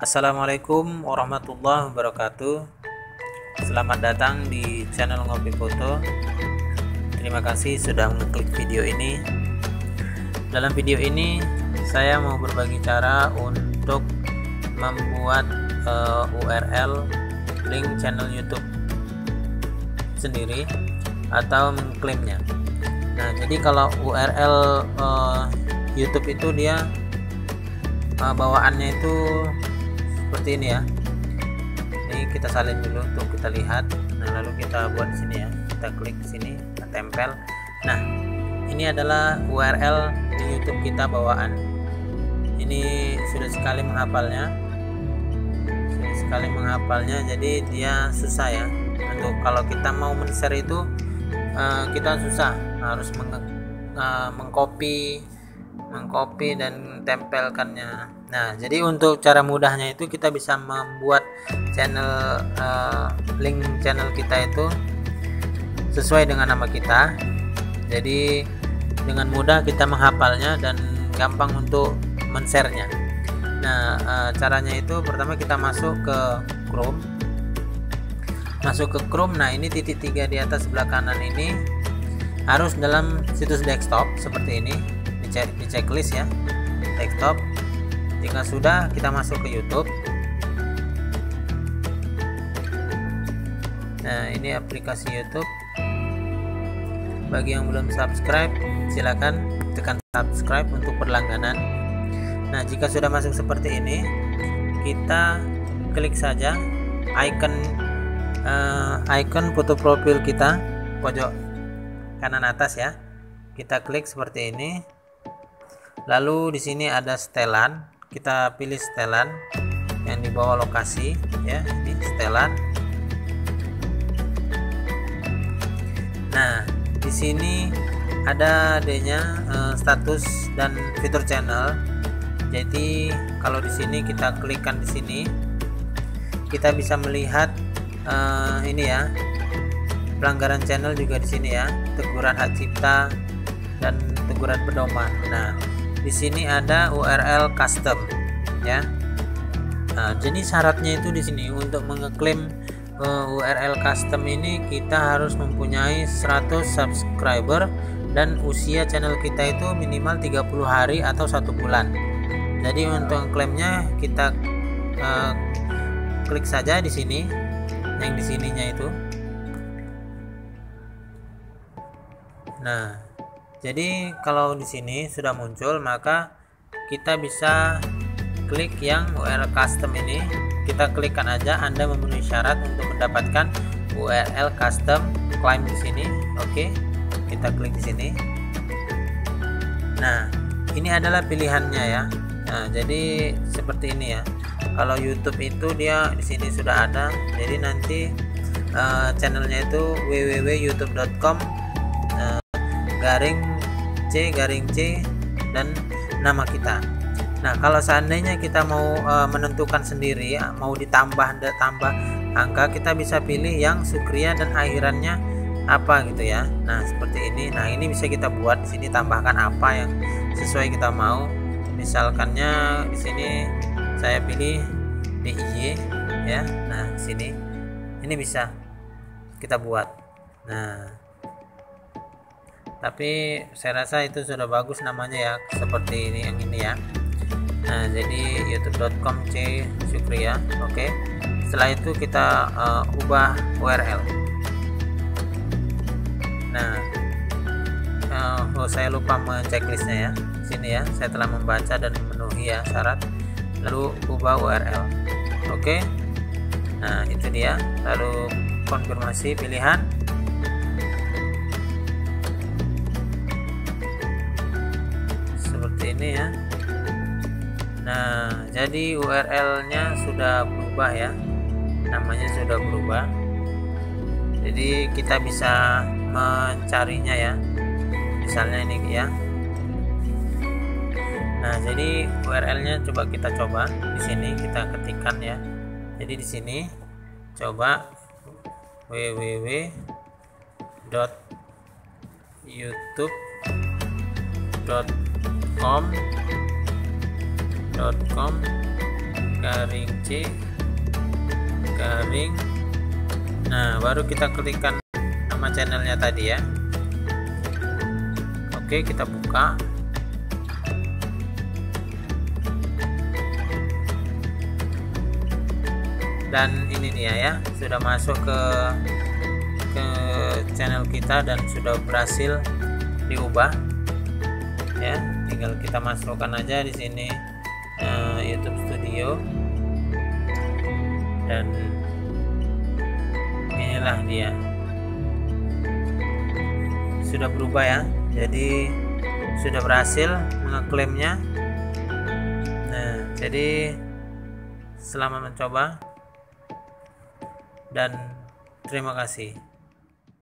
Assalamualaikum warahmatullahi wabarakatuh. Selamat datang di channel Ngopi Foto. Terima kasih sudah mengklik video ini. Dalam video ini saya mau berbagi cara untuk membuat URL link channel YouTube sendiri atau mengklaimnya. Nah, jadi kalau URL YouTube itu dia bawaannya itu seperti ini ya. Ini kita salin dulu untuk kita lihat. Nah, lalu kita buat sini ya. Kita klik sini, kita tempel. Nah, ini adalah URL di YouTube kita bawaan. Ini sudah sekali menghafalnya. Jadi dia susah ya. Untuk kalau kita mau men-share itu kita susah, harus mengcopy dan tempelkannya. Nah, jadi untuk cara mudahnya itu kita bisa membuat channel link channel kita itu sesuai dengan nama kita. Jadi dengan mudah kita menghafalnya dan gampang untuk men-share-nya. Nah, caranya itu pertama kita masuk ke Chrome. Nah, ini titik tiga di atas sebelah kanan ini harus dalam situs desktop seperti ini. Di checklist ya, desktop. Jika sudah, kita masuk ke YouTube. Nah, ini aplikasi YouTube. Bagi yang belum subscribe, silakan tekan subscribe untuk berlangganan. Nah, jika sudah masuk seperti ini, kita klik saja icon foto profil kita pojok kanan atas ya. Kita klik seperti ini. Lalu di sini ada setelan, kita pilih setelan yang di bawah lokasi ya, ini setelan. Nah, di sini ada D-nya status dan fitur channel. Jadi kalau di sini kita klikkan di sini, kita bisa melihat ini ya, pelanggaran channel juga di sini ya, teguran hak cipta dan teguran pedoman. Nah, di sini ada URL custom ya. Nah, jadi syaratnya itu di sini untuk mengeklaim URL custom ini kita harus mempunyai 100 subscriber dan usia channel kita itu minimal 30 hari atau 1 bulan. Jadi untuk klaimnya kita klik saja di sini yang di sininya itu. Nah, jadi kalau di sini sudah muncul, maka kita bisa klik yang URL custom ini. Kita klikkan aja, Anda memenuhi syarat untuk mendapatkan URL custom claim di sini. Oke, kita klik di sini. Nah, ini adalah pilihannya ya. Nah, jadi seperti ini ya. Kalau YouTube itu dia di sini sudah ada. Jadi nanti channelnya itu www.youtube.com/c dan nama kita. Nah, kalau seandainya kita mau menentukan sendiri ya, mau ditambah angka, kita bisa pilih yang Sukria dan akhirannya apa gitu ya. Nah, seperti ini. Nah, ini bisa kita buat di sini, tambahkan apa yang sesuai kita mau. Misalkannya di sini saya pilih DIY ya. Nah, di sini ini bisa kita buat. Nah, tapi saya rasa itu sudah bagus namanya ya, seperti ini yang ini ya. Nah, jadi youtube.com/c_sukria. Oke, setelah itu kita ubah URL. nah, saya lupa men-checklistnya ya. Sini ya, saya telah membaca dan memenuhi ya syarat, lalu ubah URL. Oke, nah itu dia, lalu konfirmasi pilihan. Ini ya. Nah, jadi URL-nya sudah berubah ya, namanya sudah berubah. Jadi kita bisa mencarinya ya, misalnya ini ya. Nah, jadi URL-nya coba kita coba di sini, kita ketikkan ya. Jadi di sini coba www.youtube.com garing C garing. Nah, baru kita klikkan nama channelnya tadi ya. Oke, kita buka. Dan ini dia ya, sudah masuk ke channel kita dan sudah berhasil diubah ya. Tinggal kita masukkan aja di sini YouTube Studio, dan inilah dia sudah berubah ya, jadi sudah berhasil mengklaimnya. Nah, jadi selamat mencoba dan terima kasih.